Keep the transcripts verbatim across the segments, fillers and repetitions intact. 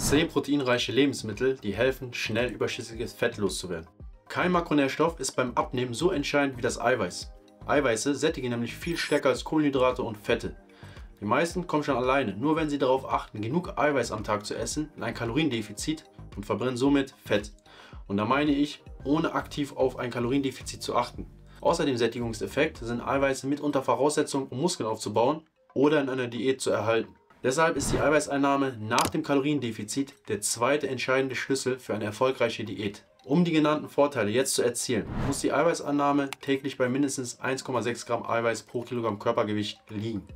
zehn proteinreiche Lebensmittel, die helfen, schnell überschüssiges Fett loszuwerden. Kein Makronährstoff ist beim Abnehmen so entscheidend wie das Eiweiß. Eiweiße sättigen nämlich viel stärker als Kohlenhydrate und Fette. Die meisten kommen schon alleine, nur wenn sie darauf achten, genug Eiweiß am Tag zu essen, in ein Kaloriendefizit und verbrennen somit Fett. Und da meine ich, ohne aktiv auf ein Kaloriendefizit zu achten. Außer dem Sättigungseffekt sind Eiweiße mitunter Voraussetzung, um Muskeln aufzubauen oder in einer Diät zu erhalten. Deshalb ist die Eiweißeinnahme nach dem Kaloriendefizit der zweite entscheidende Schlüssel für eine erfolgreiche Diät. Um die genannten Vorteile jetzt zu erzielen, muss die Eiweißeinnahme täglich bei mindestens eins Komma sechs Gramm Eiweiß pro Kilogramm Körpergewicht liegen.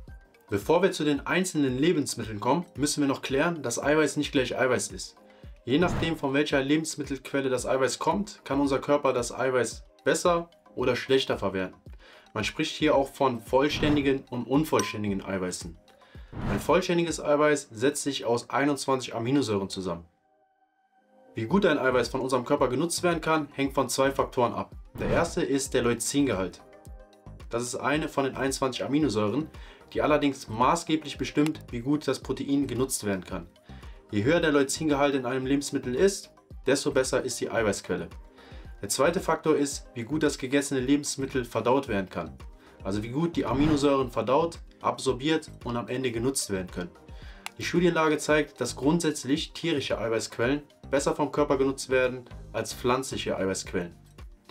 Bevor wir zu den einzelnen Lebensmitteln kommen, müssen wir noch klären, dass Eiweiß nicht gleich Eiweiß ist. Je nachdem, von welcher Lebensmittelquelle das Eiweiß kommt, kann unser Körper das Eiweiß besser oder schlechter verwerten. Man spricht hier auch von vollständigen und unvollständigen Eiweißen. Ein vollständiges Eiweiß setzt sich aus einundzwanzig Aminosäuren zusammen. Wie gut ein Eiweiß von unserem Körper genutzt werden kann, hängt von zwei Faktoren ab. Der erste ist der Leucingehalt. Das ist eine von den einundzwanzig Aminosäuren, die allerdings maßgeblich bestimmt, wie gut das Protein genutzt werden kann. Je höher der Leucingehalt in einem Lebensmittel ist, desto besser ist die Eiweißquelle. Der zweite Faktor ist, wie gut das gegessene Lebensmittel verdaut werden kann. Also wie gut die Aminosäuren verdaut, absorbiert und am Ende genutzt werden können. Die Studienlage zeigt, dass grundsätzlich tierische Eiweißquellen besser vom Körper genutzt werden als pflanzliche Eiweißquellen.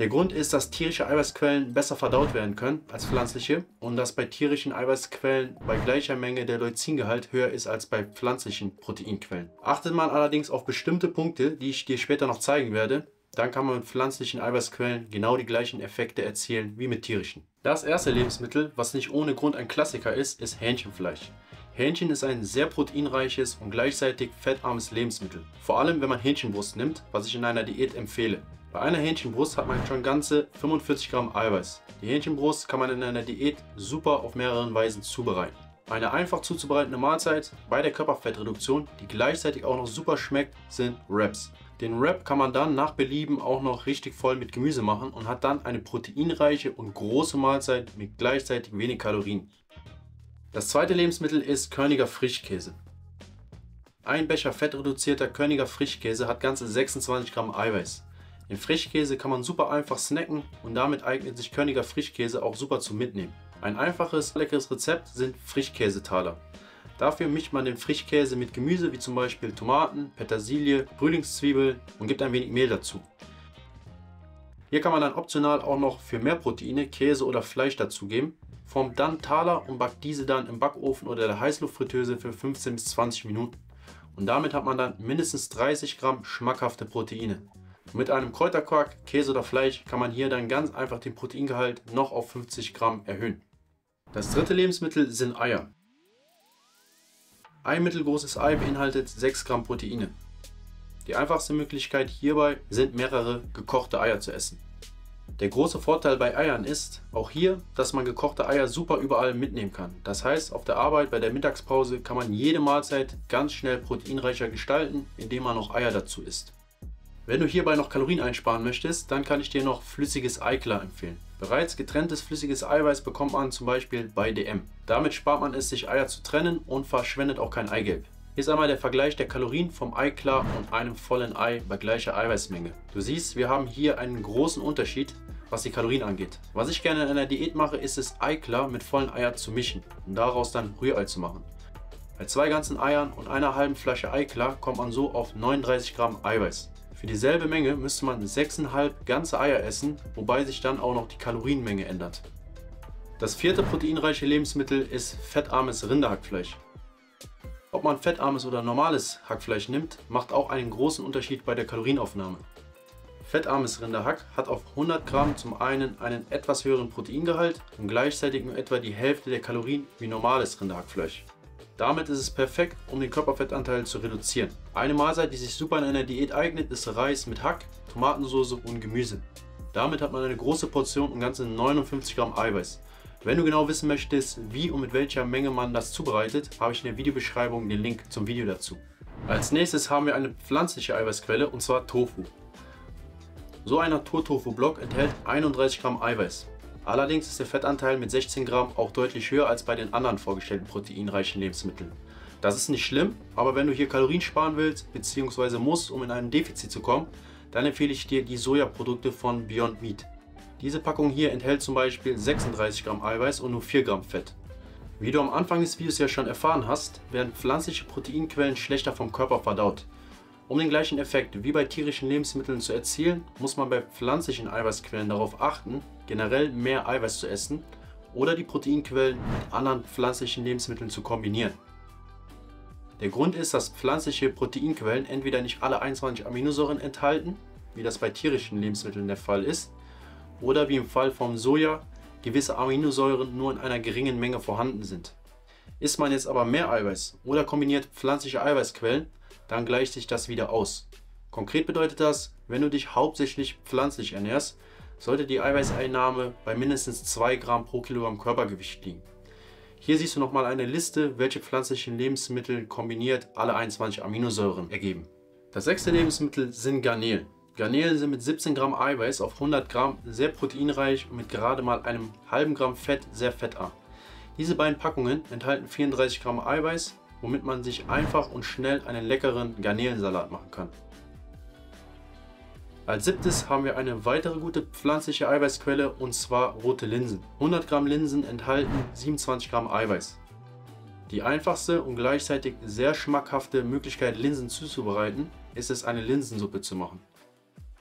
Der Grund ist, dass tierische Eiweißquellen besser verdaut werden können als pflanzliche und dass bei tierischen Eiweißquellen bei gleicher Menge der Leucingehalt höher ist als bei pflanzlichen Proteinquellen. Achtet man allerdings auf bestimmte Punkte, die ich dir später noch zeigen werde, dann kann man mit pflanzlichen Eiweißquellen genau die gleichen Effekte erzielen wie mit tierischen. Das erste Lebensmittel, was nicht ohne Grund ein Klassiker ist, ist Hähnchenfleisch. Hähnchen ist ein sehr proteinreiches und gleichzeitig fettarmes Lebensmittel. Vor allem, wenn man Hähnchenbrust nimmt, was ich in einer Diät empfehle. Bei einer Hähnchenbrust hat man schon ganze fünfundvierzig Gramm Eiweiß. Die Hähnchenbrust kann man in einer Diät super auf mehreren Weisen zubereiten. Eine einfach zuzubereitende Mahlzeit bei der Körperfettreduktion, die gleichzeitig auch noch super schmeckt, sind Wraps. Den Wrap kann man dann nach Belieben auch noch richtig voll mit Gemüse machen und hat dann eine proteinreiche und große Mahlzeit mit gleichzeitig wenig Kalorien. Das zweite Lebensmittel ist Körniger Frischkäse. Ein Becher fettreduzierter Körniger Frischkäse hat ganze sechsundzwanzig Gramm Eiweiß. Den Frischkäse kann man super einfach snacken und damit eignet sich Körniger Frischkäse auch super zum Mitnehmen. Ein einfaches, leckeres Rezept sind Frischkäsetaler. Dafür mischt man den Frischkäse mit Gemüse wie zum Beispiel Tomaten, Petersilie, Frühlingszwiebeln und gibt ein wenig Mehl dazu. Hier kann man dann optional auch noch für mehr Proteine Käse oder Fleisch dazugeben, formt dann Taler und backt diese dann im Backofen oder der Heißluftfritteuse für fünfzehn bis zwanzig Minuten. Und damit hat man dann mindestens dreißig Gramm schmackhafte Proteine. Mit einem Kräuterquark, Käse oder Fleisch kann man hier dann ganz einfach den Proteingehalt noch auf fünfzig Gramm erhöhen. Das dritte Lebensmittel sind Eier. Ein mittelgroßes Ei beinhaltet sechs Gramm Proteine. Die einfachste Möglichkeit hierbei sind mehrere gekochte Eier zu essen. Der große Vorteil bei Eiern ist, auch hier, dass man gekochte Eier super überall mitnehmen kann. Das heißt, auf der Arbeit bei der Mittagspause kann man jede Mahlzeit ganz schnell proteinreicher gestalten, indem man noch Eier dazu isst. Wenn du hierbei noch Kalorien einsparen möchtest, dann kann ich dir noch flüssiges Eiklar empfehlen. Bereits getrenntes flüssiges Eiweiß bekommt man zum Beispiel bei D M. Damit spart man es, sich Eier zu trennen und verschwendet auch kein Eigelb. Hier ist einmal der Vergleich der Kalorien vom Eiklar und einem vollen Ei bei gleicher Eiweißmenge. Du siehst, wir haben hier einen großen Unterschied, was die Kalorien angeht. Was ich gerne in einer Diät mache, ist es, Eiklar mit vollen Eiern zu mischen und daraus dann Rührei zu machen. Bei zwei ganzen Eiern und einer halben Flasche Eiklar kommt man so auf neununddreißig Gramm Eiweiß. Für dieselbe Menge müsste man sechs Komma fünf ganze Eier essen, wobei sich dann auch noch die Kalorienmenge ändert. Das vierte proteinreiche Lebensmittel ist fettarmes Rinderhackfleisch. Ob man fettarmes oder normales Hackfleisch nimmt, macht auch einen großen Unterschied bei der Kalorienaufnahme. Fettarmes Rinderhack hat auf hundert Gramm zum einen einen etwas höheren Proteingehalt und gleichzeitig nur etwa die Hälfte der Kalorien wie normales Rinderhackfleisch. Damit ist es perfekt, um den Körperfettanteil zu reduzieren. Eine Mahlzeit, die sich super in einer Diät eignet, ist Reis mit Hack, Tomatensauce und Gemüse. Damit hat man eine große Portion und ganze neunundfünfzig Gramm Eiweiß. Wenn du genau wissen möchtest, wie und mit welcher Menge man das zubereitet, habe ich in der Videobeschreibung den Link zum Video dazu. Als nächstes haben wir eine pflanzliche Eiweißquelle und zwar Tofu. So ein Naturtofu-Block enthält einunddreißig Gramm Eiweiß. Allerdings ist der Fettanteil mit sechzehn Gramm auch deutlich höher als bei den anderen vorgestellten proteinreichen Lebensmitteln. Das ist nicht schlimm, aber wenn du hier Kalorien sparen willst, beziehungsweise musst, um in ein Defizit zu kommen, dann empfehle ich dir die Sojaprodukte von Beyond Meat. Diese Packung hier enthält zum Beispiel sechsunddreißig Gramm Eiweiß und nur vier Gramm Fett. Wie du am Anfang des Videos ja schon erfahren hast, werden pflanzliche Proteinquellen schlechter vom Körper verdaut. Um den gleichen Effekt wie bei tierischen Lebensmitteln zu erzielen, muss man bei pflanzlichen Eiweißquellen darauf achten, generell mehr Eiweiß zu essen oder die Proteinquellen mit anderen pflanzlichen Lebensmitteln zu kombinieren. Der Grund ist, dass pflanzliche Proteinquellen entweder nicht alle einundzwanzig Aminosäuren enthalten, wie das bei tierischen Lebensmitteln der Fall ist, oder wie im Fall vom Soja gewisse Aminosäuren nur in einer geringen Menge vorhanden sind. Isst man jetzt aber mehr Eiweiß oder kombiniert pflanzliche Eiweißquellen, dann gleicht sich das wieder aus. Konkret bedeutet das, wenn du dich hauptsächlich pflanzlich ernährst, sollte die Eiweißeinnahme bei mindestens zwei Gramm pro Kilogramm Körpergewicht liegen. Hier siehst du nochmal eine Liste, welche pflanzlichen Lebensmittel kombiniert alle einundzwanzig Aminosäuren ergeben. Das sechste Lebensmittel sind Garnelen. Garnelen sind mit siebzehn Gramm Eiweiß auf hundert Gramm sehr proteinreich und mit gerade mal einem halben Gramm Fett sehr fettarm. Diese beiden Packungen enthalten vierunddreißig Gramm Eiweiß, womit man sich einfach und schnell einen leckeren Garnelensalat machen kann. Als siebtes haben wir eine weitere gute pflanzliche Eiweißquelle, und zwar rote Linsen. hundert Gramm Linsen enthalten siebenundzwanzig Gramm Eiweiß. Die einfachste und gleichzeitig sehr schmackhafte Möglichkeit, Linsen zuzubereiten, ist es, eine Linsensuppe zu machen.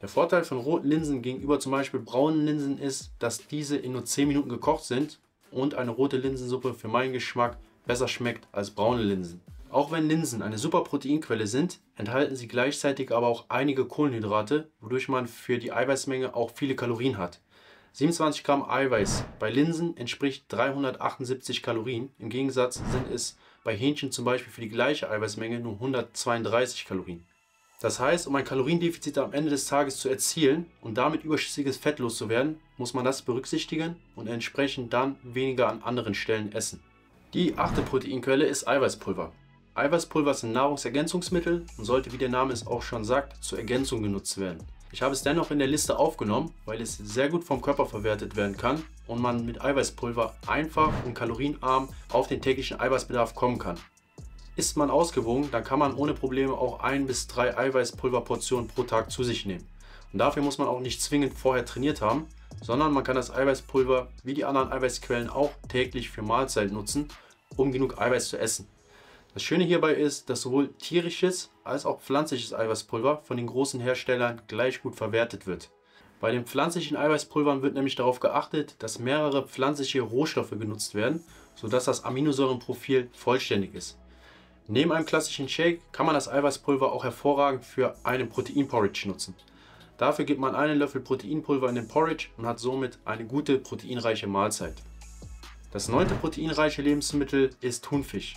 Der Vorteil von roten Linsen gegenüber zum Beispiel braunen Linsen ist, dass diese in nur zehn Minuten gekocht sind und eine rote Linsensuppe für meinen Geschmack besser schmeckt als braune Linsen. Auch wenn Linsen eine super Proteinquelle sind, enthalten sie gleichzeitig aber auch einige Kohlenhydrate, wodurch man für die Eiweißmenge auch viele Kalorien hat. siebenundzwanzig Gramm Eiweiß bei Linsen entspricht dreihundertachtundsiebzig Kalorien, im Gegensatz sind es bei Hähnchen zum Beispiel für die gleiche Eiweißmenge nur hundertzweiunddreißig Kalorien. Das heißt, um ein Kaloriendefizit am Ende des Tages zu erzielen und damit überschüssiges Fett loszuwerden, muss man das berücksichtigen und entsprechend dann weniger an anderen Stellen essen. Die achte Proteinquelle ist Eiweißpulver. Eiweißpulver ist ein Nahrungsergänzungsmittel und sollte, wie der Name es auch schon sagt, zur Ergänzung genutzt werden. Ich habe es dennoch in der Liste aufgenommen, weil es sehr gut vom Körper verwertet werden kann und man mit Eiweißpulver einfach und kalorienarm auf den täglichen Eiweißbedarf kommen kann. Ist man ausgewogen, dann kann man ohne Probleme auch ein bis drei Eiweißpulverportionen pro Tag zu sich nehmen. Und dafür muss man auch nicht zwingend vorher trainiert haben, sondern man kann das Eiweißpulver wie die anderen Eiweißquellen auch täglich für Mahlzeiten nutzen, um genug Eiweiß zu essen. Das Schöne hierbei ist, dass sowohl tierisches als auch pflanzliches Eiweißpulver von den großen Herstellern gleich gut verwertet wird. Bei den pflanzlichen Eiweißpulvern wird nämlich darauf geachtet, dass mehrere pflanzliche Rohstoffe genutzt werden, sodass das Aminosäurenprofil vollständig ist. Neben einem klassischen Shake kann man das Eiweißpulver auch hervorragend für einen Proteinporridge nutzen. Dafür gibt man einen Löffel Proteinpulver in den Porridge und hat somit eine gute proteinreiche Mahlzeit. Das neunte proteinreiche Lebensmittel ist Thunfisch.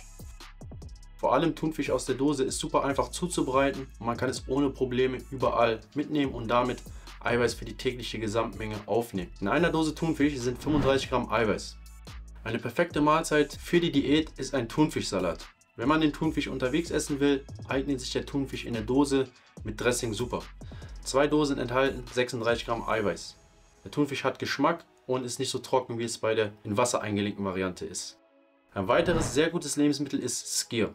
Vor allem Thunfisch aus der Dose ist super einfach zuzubereiten und man kann es ohne Probleme überall mitnehmen und damit Eiweiß für die tägliche Gesamtmenge aufnehmen. In einer Dose Thunfisch sind fünfunddreißig Gramm Eiweiß. Eine perfekte Mahlzeit für die Diät ist ein Thunfischsalat. Wenn man den Thunfisch unterwegs essen will, eignet sich der Thunfisch in der Dose mit Dressing super. Zwei Dosen enthalten sechsunddreißig Gramm Eiweiß. Der Thunfisch hat Geschmack und ist nicht so trocken, wie es bei der in Wasser eingelegten Variante ist. Ein weiteres sehr gutes Lebensmittel ist Skyr.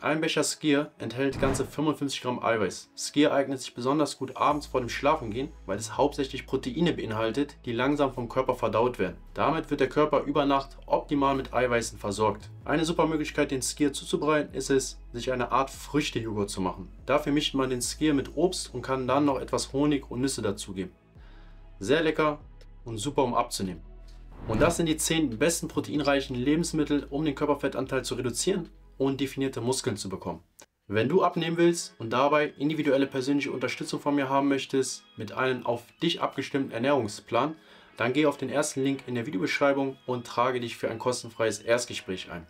Ein Becher Skyr enthält ganze fünfundfünfzig Gramm Eiweiß. Skyr eignet sich besonders gut abends vor dem Schlafengehen, weil es hauptsächlich Proteine beinhaltet, die langsam vom Körper verdaut werden. Damit wird der Körper über Nacht optimal mit Eiweißen versorgt. Eine super Möglichkeit, den Skyr zuzubereiten, ist es, sich eine Art Früchtejoghurt zu machen. Dafür mischt man den Skyr mit Obst und kann dann noch etwas Honig und Nüsse dazugeben. Sehr lecker und super, um abzunehmen. Und das sind die zehn besten proteinreichen Lebensmittel, um den Körperfettanteil zu reduzieren und definierte Muskeln zu bekommen. Wenn du abnehmen willst und dabei individuelle persönliche Unterstützung von mir haben möchtest, mit einem auf dich abgestimmten Ernährungsplan, dann geh auf den ersten Link in der Videobeschreibung und trage dich für ein kostenfreies Erstgespräch ein.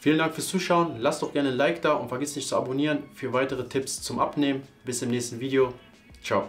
Vielen Dank fürs Zuschauen, lass doch gerne ein Like da und vergiss nicht zu abonnieren für weitere Tipps zum Abnehmen. Bis im nächsten Video. Ciao.